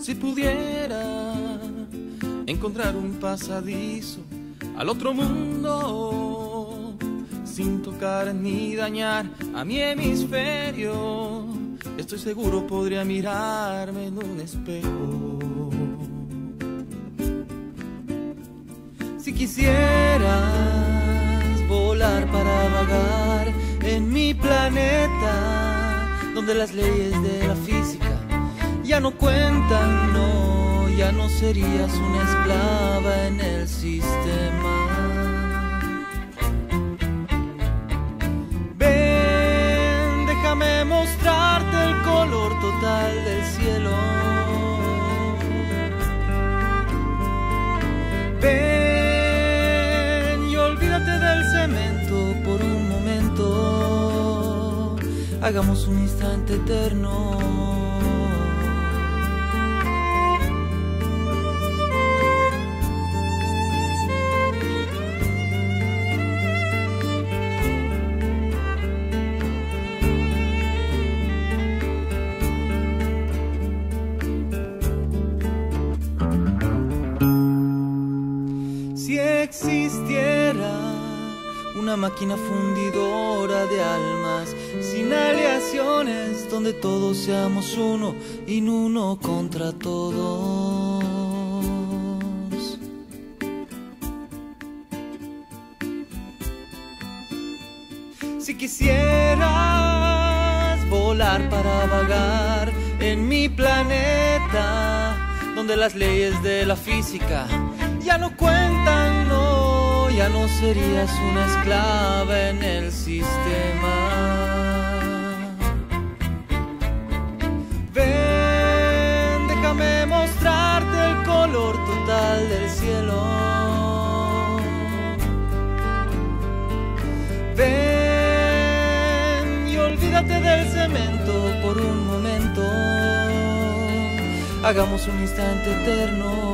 Si pudiera encontrar un pasadizo al otro mundo, sin tocar ni dañar a mi hemisferio, estoy seguro podría mirarme en un espejo. Si quisieras volar para vagar en mi planeta, donde las leyes de la física ya no cuentan, no, ya no serías una esclava en el sistema. Ven, déjame mostrarte el color total del cielo. Ven y olvídate del cemento por un momento. Hagamos un instante eterno. Una máquina fundidora de almas sin aleaciones, donde todos seamos uno y uno contra todos. Si quisieras volar para vagar en mi planeta, donde las leyes de la física ya no cuentan, no, ya no serías una esclava en el sistema. Ven, déjame mostrarte el color total del cielo. Ven y olvídate del cemento por un momento. Hagamos un instante eterno.